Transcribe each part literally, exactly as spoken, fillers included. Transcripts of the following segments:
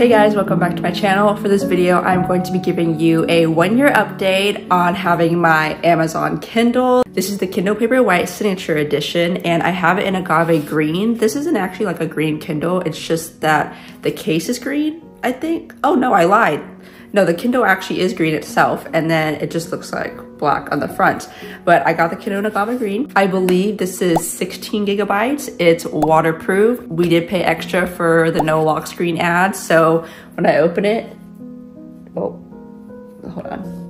Hey guys, welcome back to my channel. For this video, I'm going to be giving you a one-year update on having my Amazon Kindle. This is the Kindle Paperwhite Signature Edition, and I have it in Nagaba Green. This isn't actually like a green Kindle, it's just that the case is green, I think. Oh no, I lied. No, the Kindle actually is green itself, and then it just looks like black on the front. But I got the Kindle Nagaba Green. I believe this is sixteen gigabytes. It's waterproof. We did pay extra for the no lock screen ads, so when I open it, oh, hold on.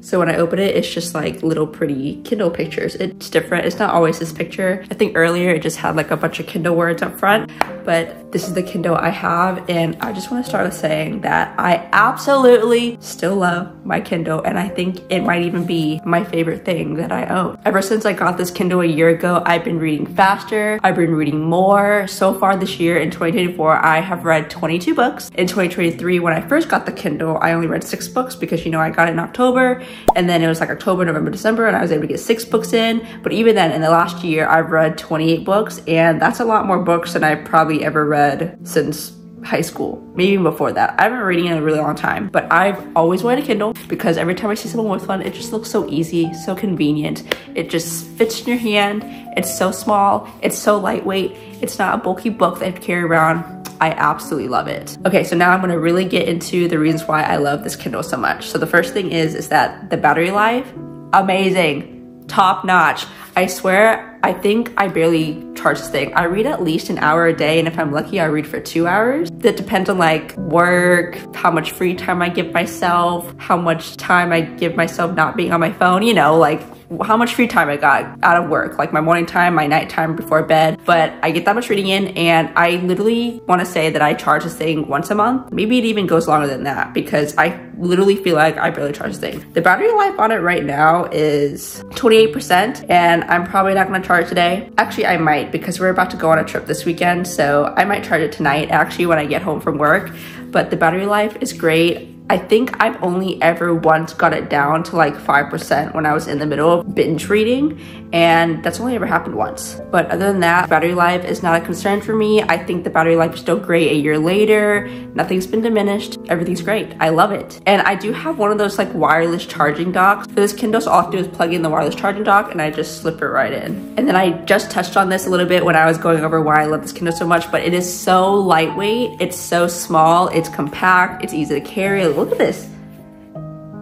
So when I open it, it's just like little pretty Kindle pictures. It's different. It's not always this picture. I think earlier it just had like a bunch of Kindle words up front. But this is the Kindle I have, and I just want to start with saying that I absolutely still love my Kindle, and I think it might even be my favorite thing that I own. Ever since I got this Kindle a year ago, I've been reading faster, I've been reading more. So far this year in twenty twenty-four, I have read twenty-two books. In twenty twenty-three, when I first got the Kindle, I only read six books because, you know, I got it in October, and then it was like October, November, December, and I was able to get six books in. But even then, in the last year, I've read twenty-eight books, and that's a lot more books than I probably ever read since high school, maybe even before that. I haven't been reading in a really long time, but I've always wanted a Kindle because every time I see someone with one, it just looks so easy, so convenient. It just fits in your hand. It's so small. It's so lightweight. It's not a bulky book that I have to carry around. I absolutely love it. Okay, so now I'm gonna really get into the reasons why I love this Kindle so much. So the first thing is, is that the battery life, amazing, top notch. I swear, I think I barely charge this thing. I read at least an hour a day, and if I'm lucky, I read for two hours. That depends on like work, how much free time I give myself, how much time I give myself not being on my phone, you know, like how much free time I got out of work, like my morning time, my nighttime before bed. But I get that much reading in, and I literally want to say that I charge this thing once a month. Maybe it even goes longer than that because I literally feel like I barely charge this thing. The battery life on it right now is twenty-eight percent, and I'm probably not going to charge today. Actually, I might, because we're about to go on a trip this weekend, so I might charge it tonight actually when I get home from work. But the battery life is great. I think I've only ever once got it down to like five percent when I was in the middle of binge reading, and that's only ever happened once. But other than that, battery life is not a concern for me. I think the battery life is still great a year later. Nothing's been diminished. Everything's great. I love it. And I do have one of those like wireless charging docks for this Kindle, so all I have to do is plug in the wireless charging dock and I just slip it right in. And then I just touched on this a little bit when I was going over why I love this Kindle so much, but it is so lightweight. It's so small. It's compact. It's easy to carry. Look at this.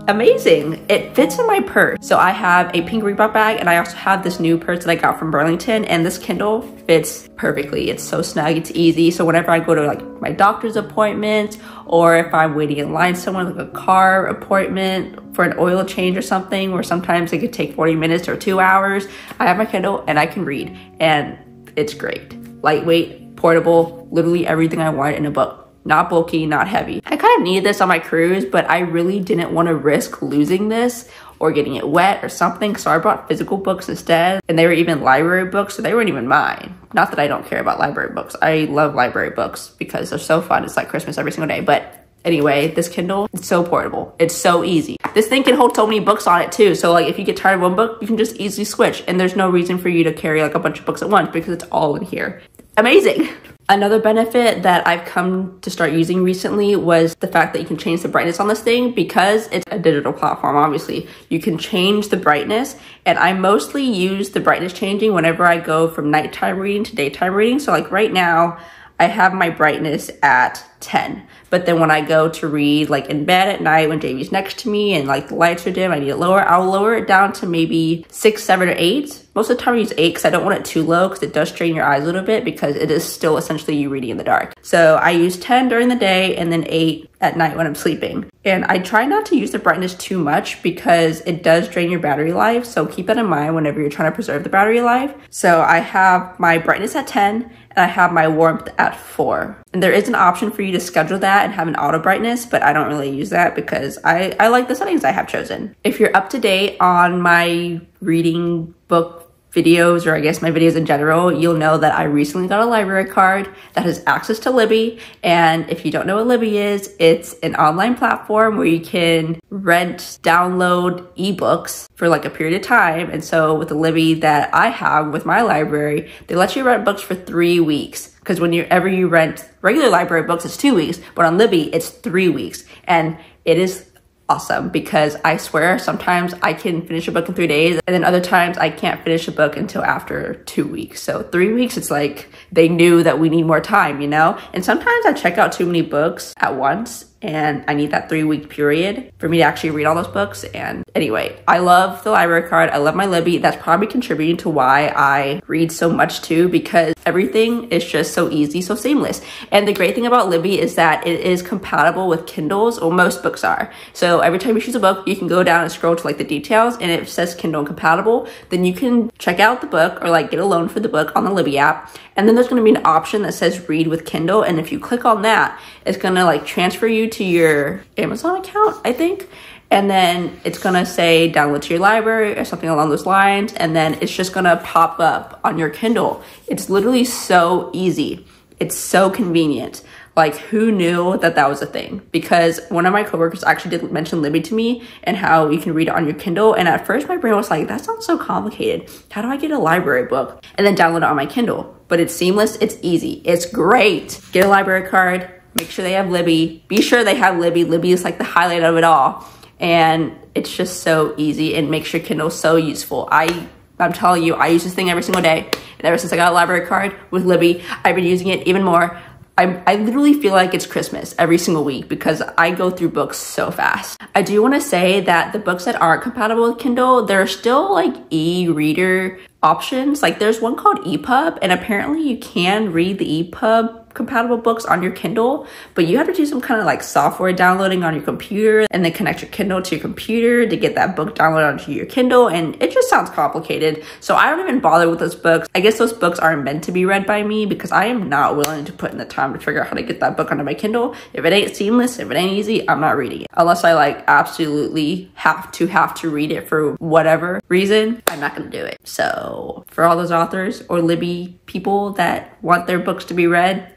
Amazing. It fits in my purse. So I have a pink Reebok bag, and I also have this new purse that I got from Burlington, and this Kindle fits perfectly. It's so snug, it's easy. So whenever I go to like my doctor's appointment, or if I'm waiting in line somewhere like a car appointment for an oil change or something, where sometimes it could take forty minutes or two hours, I have my Kindle and I can read, and it's great. Lightweight, portable, literally everything I want in a book. Not bulky, not heavy. I kind of needed this on my cruise, but I really didn't want to risk losing this or getting it wet or something, so I bought physical books instead, and they were even library books, so they weren't even mine. Not that I don't care about library books. I love library books because they're so fun. It's like Christmas every single day. But anyway, this Kindle, it's so portable. It's so easy. This thing can hold so many books on it too. So like if you get tired of one book, you can just easily switch, and there's no reason for you to carry like a bunch of books at once because it's all in here. Amazing. Another benefit that I've come to start using recently was the fact that you can change the brightness on this thing because it's a digital platform, obviously. You can change the brightness, and I mostly use the brightness changing whenever I go from nighttime reading to daytime reading. So like right now, I have my brightness at ten, but then when I go to read like in bed at night when J V's next to me and like the lights are dim, I need it lower. I'll lower it down to maybe six, seven, or eight. Most of the time I use eight because I don't want it too low because it does strain your eyes a little bit because it is still essentially you reading in the dark. So I use ten during the day and then eight at night when I'm sleeping. And I try not to use the brightness too much because it does drain your battery life. So keep that in mind whenever you're trying to preserve the battery life. So I have my brightness at ten and I have my warmth at four. And there is an option for you to schedule that and have an auto brightness, but I don't really use that because I, I like the settings I have chosen. If you're up to date on my reading book videos, or I guess my videos in general, you'll know that I recently got a library card that has access to Libby. And if you don't know what Libby is, it's an online platform where you can rent, download ebooks for like a period of time. And so with the Libby that I have with my library, they let you rent books for three weeks. Because whenever you rent regular library books, it's two weeks, but on Libby, it's three weeks. And it is awesome because I swear sometimes I can finish a book in three days and then other times I can't finish a book until after two weeks. So three weeks, it's like they knew that we need more time, you know? And sometimes I check out too many books at once and I need that three week period for me to actually read all those books. And anyway, I love the library card. I love my Libby. That's probably contributing to why I read so much too, because everything is just so easy, so seamless. And the great thing about Libby is that it is compatible with Kindles, or most books are. So every time you choose a book, you can go down and scroll to like the details and it says Kindle compatible. Then you can check out the book or like get a loan for the book on the Libby app. And then there's gonna be an option that says read with Kindle. And if you click on that, it's gonna like transfer you to to your Amazon account, I think. And then it's gonna say download to your library or something along those lines. And then it's just gonna pop up on your Kindle. It's literally so easy. It's so convenient. Like, who knew that that was a thing? Because one of my coworkers actually did mention Libby to me and how you can read it on your Kindle. And at first my brain was like, that sounds so complicated. How do I get a library book and then download it on my Kindle? But it's seamless, it's easy, it's great. Get a library card, make sure they have Libby. Be sure they have Libby. Libby is like the highlight of it all. And it's just so easy and makes your Kindle so useful. I, I'm telling you, I use this thing every single day. And ever since I got a library card with Libby, I've been using it even more. I, I literally feel like it's Christmas every single week because I go through books so fast. I do want to say that the books that aren't compatible with Kindle, they're still like e-reader options. Like there's one called E P U B, and apparently you can read the E P U B compatible books on your Kindle, but you have to do some kind of like software downloading on your computer and then connect your Kindle to your computer to get that book downloaded onto your Kindle, and it just sounds complicated. So I don't even bother with those books. I guess those books aren't meant to be read by me because I am not willing to put in the time to figure out how to get that book onto my Kindle. If it ain't seamless, if it ain't easy, I'm not reading it. Unless I like absolutely have to have to read it for whatever reason, I'm not gonna do it. So for all those authors or Libby people that want their books to be read,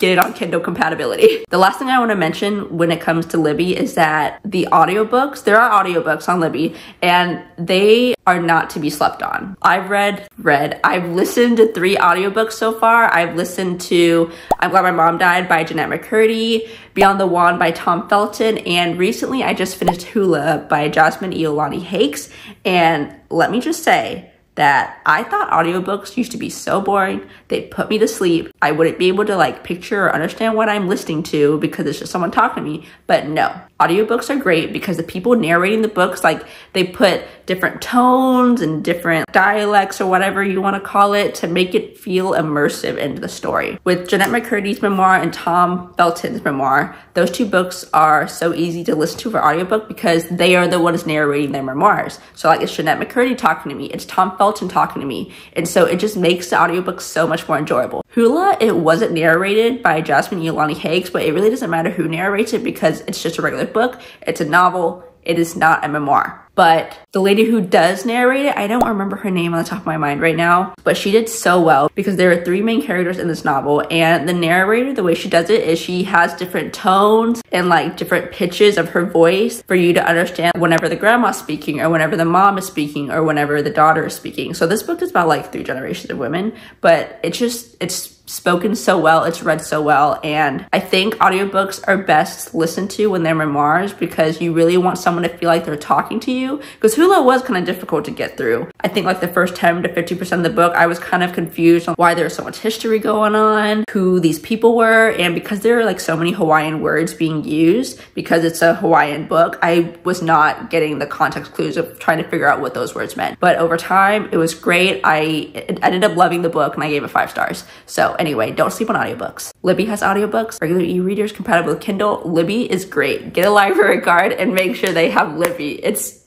get it on Kindle compatibility. The last thing I want to mention when it comes to Libby is that the audiobooks, there are audiobooks on Libby and they are not to be slept on. I've read, read, I've listened to three audiobooks so far. I've listened to I'm Glad My Mom Died by Jennette McCurdy, Beyond the Wand by Tom Felton, and recently I just finished Hula by Jasmine Iolani Hakes. And let me just say, that I thought audiobooks used to be so boring. They put me to sleep. I wouldn't be able to like picture or understand what I'm listening to because it's just someone talking to me. But no, audiobooks are great because the people narrating the books, like they put different tones and different dialects or whatever you want to call it to make it feel immersive into the story. With Jennette McCurdy's memoir and Tom Felton's memoir, those two books are so easy to listen to for audiobook because they are the ones narrating their memoirs. So like it's Jennette McCurdy talking to me, it's Tom Felton talking to me, and so it just makes the audiobook so much more enjoyable. Hula, it wasn't narrated by Jasmine Iolani Hakes, but it really doesn't matter who narrates it because it's just a regular book, it's a novel, it is not a memoir. But the lady who does narrate it, I don't remember her name on the top of my mind right now, but she did so well because there are three main characters in this novel, and the narrator, the way she does it is she has different tones and like different pitches of her voice for you to understand whenever the grandma's speaking or whenever the mom is speaking or whenever the daughter is speaking. So this book is about like three generations of women, but it's just, it's spoken so well, it's read so well, and I think audiobooks are best listened to when they're memoirs because you really want someone to feel like they're talking to you, because Hula was kind of difficult to get through. I think like the first ten to fifty percent of the book I was kind of confused on why there's so much history going on, who these people were, and because there are like so many Hawaiian words being used because it's a Hawaiian book, I was not getting the context clues of trying to figure out what those words meant. But over time it was great. I, I ended up loving the book and I gave it five stars. So anyway, don't sleep on audiobooks. Libby has audiobooks, regular e-readers compatible with Kindle. Libby is great. Get a library card and make sure they have Libby. It's,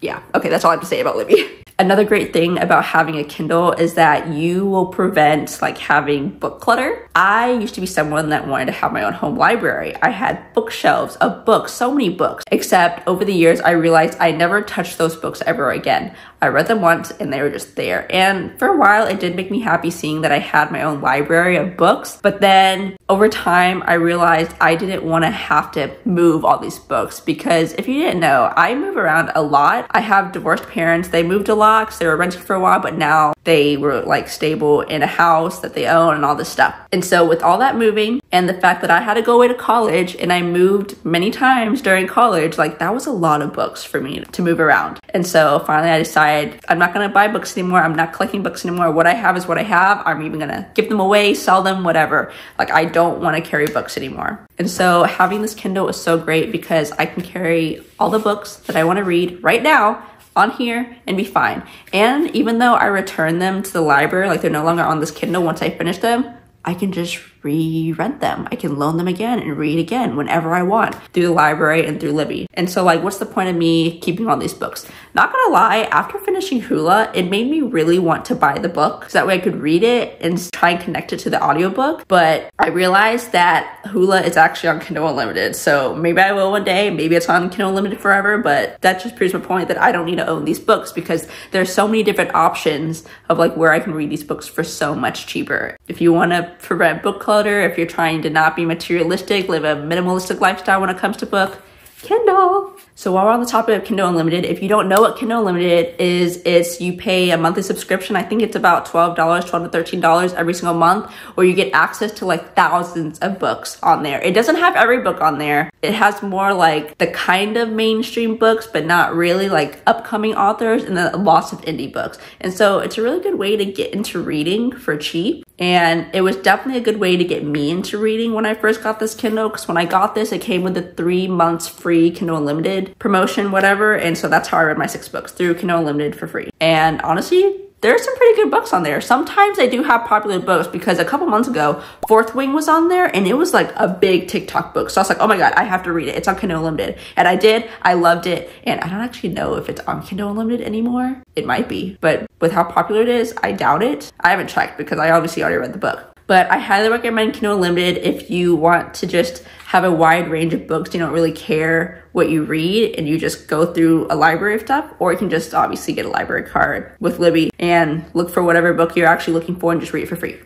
yeah. Okay, that's all I have to say about Libby. Another great thing about having a Kindle is that you will prevent like having book clutter. I used to be someone that wanted to have my own home library. I had bookshelves of books, so many books, except over the years I realized I never touched those books ever again. I read them once and they were just there. And for a while it did make me happy seeing that I had my own library of books, but then over time I realized I didn't want to have to move all these books, because if you didn't know, I move around a lot. I have divorced parents, they moved a lot because they were renting for a while, but now they were like stable in a house that they own and all this stuff. And so with all that moving and the fact that I had to go away to college and I moved many times during college, like that was a lot of books for me to move around. And so finally I decided I'm not gonna buy books anymore. I'm not collecting books anymore. What I have is what I have. I'm even gonna give them away, sell them, whatever. Like I don't wanna carry books anymore. And so having this Kindle is so great because I can carry all the books that I wanna read right now on here and be fine. And even though I return them to the library, like they're no longer on this Kindle once I finish them, I can just re-rent them. I can loan them again and read again whenever I want through the library and through Libby. And so like, what's the point of me keeping all these books? Not gonna lie, after finishing Hula, it made me really want to buy the book so that way I could read it and try and connect it to the audiobook. But I realized that Hula is actually on Kindle Unlimited. So maybe I will one day, maybe it's on Kindle Unlimited forever, but that just proves my point that I don't need to own these books because there's so many different options of like where I can read these books for so much cheaper. If you wanna prevent book club, if you're trying to not be materialistic, live a minimalistic lifestyle when it comes to book, Kindle. So while we're on the topic of Kindle Unlimited, if you don't know what Kindle Unlimited is, it's you pay a monthly subscription. I think it's about twelve dollars, twelve to thirteen dollars every single month, where you get access to like thousands of books on there. It doesn't have every book on there. It has more like the kind of mainstream books, but not really, like upcoming authors and then lots of indie books. And so it's a really good way to get into reading for cheap. And it was definitely a good way to get me into reading when I first got this Kindle, because when I got this, it came with the three months free Kindle Unlimited promotion, whatever. And so that's how I read my six books, through Kindle Unlimited for free. And honestly, there's some pretty good books on there. Sometimes I do have popular books, because a couple months ago, Fourth Wing was on there and it was like a big TikTok book. So I was like, oh my God, I have to read it. It's on Kindle Unlimited. And I did, I loved it. And I don't actually know if it's on Kindle Unlimited anymore. It might be, but with how popular it is, I doubt it. I haven't checked because I obviously already read the book. But I highly recommend Kindle Unlimited if you want to just have a wide range of books. You don't really care what you read and you just go through a library of stuff, or you can just obviously get a library card with Libby and look for whatever book you're actually looking for and just read it for free.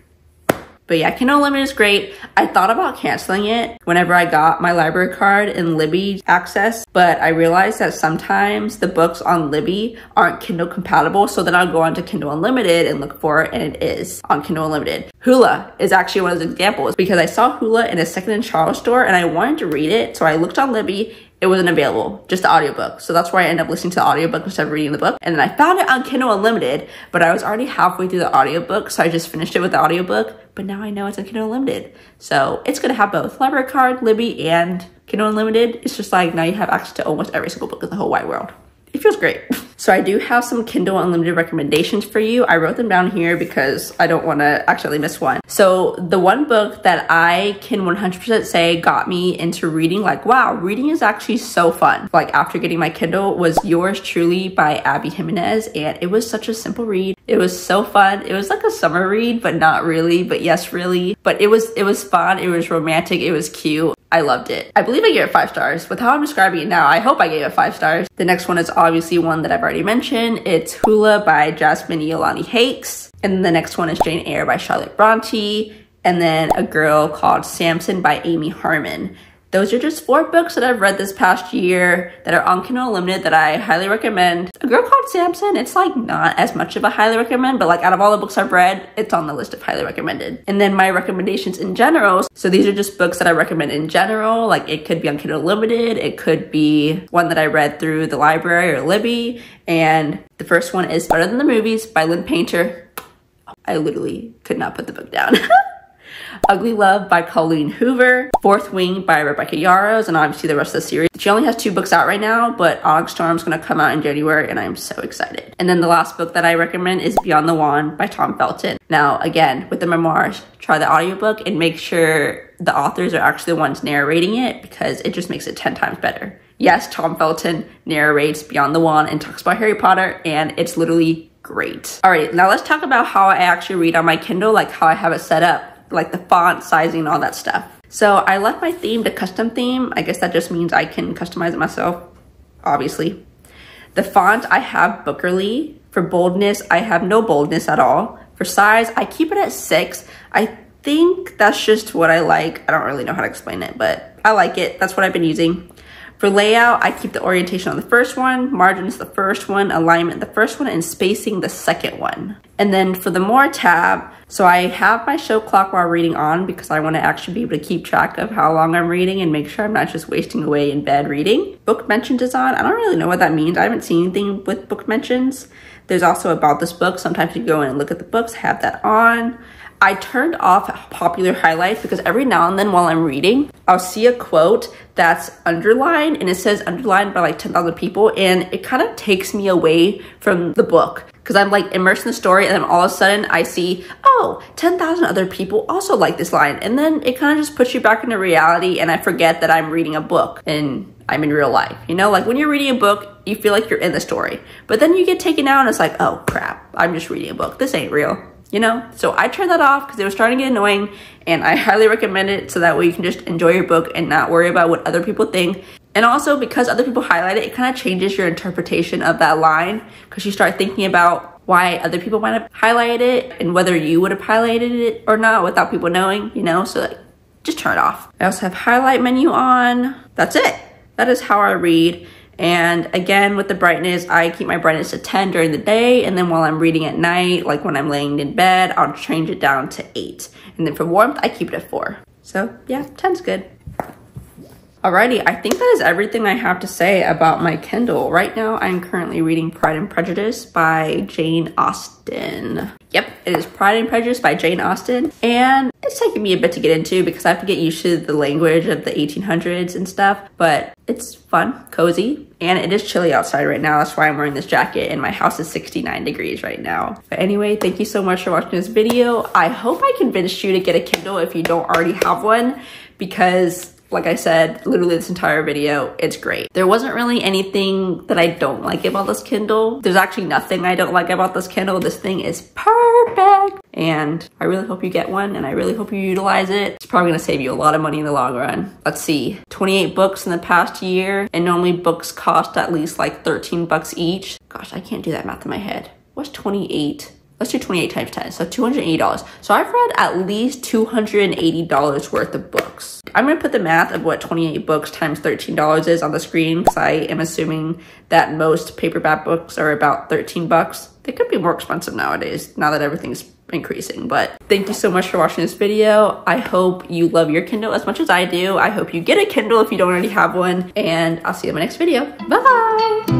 But yeah, Kindle Unlimited is great. I thought about canceling it whenever I got my library card and Libby access, but I realized that sometimes the books on Libby aren't Kindle compatible, so then I'll go onto Kindle Unlimited and look for it, and it is on Kindle Unlimited. Hula is actually one of the examples, because I saw Hula in a second-hand Charles store and I wanted to read it, so I looked on Libby. It wasn't available, just the audiobook. So that's why I ended up listening to the audiobook instead of reading the book. And then I found it on Kindle Unlimited, but I was already halfway through the audiobook, so I just finished it with the audiobook, but now I know it's on Kindle Unlimited. So it's gonna have both library card, Libby, and Kindle Unlimited. It's just like now you have access to almost every single book in the whole wide world. It feels great. So I do have some Kindle Unlimited recommendations for you. I wrote them down here because I don't want to actually miss one. So the one book that I can one hundred percent say got me into reading, like, wow, reading is actually so fun, like after getting my Kindle, was Yours Truly by Abby Jimenez. And it was such a simple read. It was so fun. It was like a summer read, but not really, but yes, really. But it was, it was fun. It was romantic. It was cute. I loved it. I believe I gave it five stars. With how I'm describing it now, I hope I gave it five stars. The next one is obviously one that I've already mentioned. It's Hula by Jasmine Iolani Hakes. And the next one is Jane Eyre by Charlotte Bronte. And then A Girl Called Samson by Amy Harmon. Those are just four books that I've read this past year that are on Kindle Unlimited that I highly recommend. A Girl Called Samson, it's like not as much of a highly recommend, but like out of all the books I've read, it's on the list of highly recommended. And then my recommendations in general. So these are just books that I recommend in general. Like it could be on Kindle Unlimited. It could be one that I read through the library or Libby. And the first one is Better Than the Movies by Lynn Painter. I literally could not put the book down. Ugly Love by Colleen Hoover, Fourth Wing by Rebecca Yarros, and obviously the rest of the series. She only has two books out right now, but Aug Storm's gonna come out in January and I'm so excited. And then the last book that I recommend is Beyond the Wand by Tom Felton. Now, again, with the memoirs, try the audiobook and make sure the authors are actually the ones narrating it, because it just makes it ten times better. Yes, Tom Felton narrates Beyond the Wand and talks about Harry Potter, and it's literally great. All right, now let's talk about how I actually read on my Kindle, like how I have it set up, like the font, sizing, all that stuff. So I left my theme to custom theme. I guess that just means I can customize it myself, obviously. The font, I have Bookerly. For boldness, I have no boldness at all. For size, I keep it at six. I think that's just what I like. I don't really know how to explain it, but I like it. That's what I've been using. For layout, I keep the orientation on the first one, margins the first one, alignment the first one, and spacing the second one. And then for the more tab, so I have my show clock while reading on because I want to actually be able to keep track of how long I'm reading and make sure I'm not just wasting away in bed reading. Book mentions is on. I don't really know what that means. I haven't seen anything with book mentions. There's also about this book. Sometimes you go in and look at the books, have that on. I turned off popular highlights because every now and then while I'm reading, I'll see a quote that's underlined and it says underlined by like ten thousand people, and it kind of takes me away from the book because I'm like immersed in the story, and then all of a sudden I see, oh, ten thousand other people also like this line. And then it kind of just puts you back into reality, and I forget that I'm reading a book and I'm in real life. You know, like when you're reading a book, you feel like you're in the story, but then you get taken out and it's like, oh crap, I'm just reading a book. This ain't real. You know, so I turned that off because it was starting to get annoying, and I highly recommend it so that way you can just enjoy your book and not worry about what other people think. And also because other people highlight it, it kind of changes your interpretation of that line because you start thinking about why other people might have highlighted it and whether you would have highlighted it or not without people knowing, you know, so like, just turn it off. I also have highlight menu on. That's it. That is how I read. And again, with the brightness, I keep my brightness to ten during the day. And then while I'm reading at night, like when I'm laying in bed, I'll change it down to eight. And then for warmth, I keep it at four. So yeah, ten's good. Alrighty, I think that is everything I have to say about my Kindle. Right now, I'm currently reading Pride and Prejudice by Jane Austen. Yep, it is Pride and Prejudice by Jane Austen. And it's taking me a bit to get into because I have to get used to the language of the eighteen hundreds and stuff, but it's fun, cozy, and it is chilly outside right now. That's why I'm wearing this jacket, and my house is sixty-nine degrees right now. But anyway, thank you so much for watching this video. I hope I convinced you to get a Kindle if you don't already have one, because like I said, literally this entire video, it's great. There wasn't really anything that I don't like about this Kindle. There's actually nothing I don't like about this Kindle. This thing is perfect. And I really hope you get one, and I really hope you utilize it. It's probably gonna save you a lot of money in the long run. Let's see, twenty-eight books in the past year, and normally books cost at least like thirteen bucks each. Gosh, I can't do that math in my head. What's twenty-eight? Let's do twenty-eight times ten, so two hundred eighty dollars. So I've read at least two hundred eighty dollars worth of books. I'm gonna put the math of what twenty-eight books times thirteen dollars is on the screen, because I am assuming that most paperback books are about thirteen bucks. They could be more expensive nowadays, now that everything's increasing. But thank you so much for watching this video. I hope you love your Kindle as much as I do. I hope you get a Kindle if you don't already have one, and I'll see you in my next video. Bye-bye.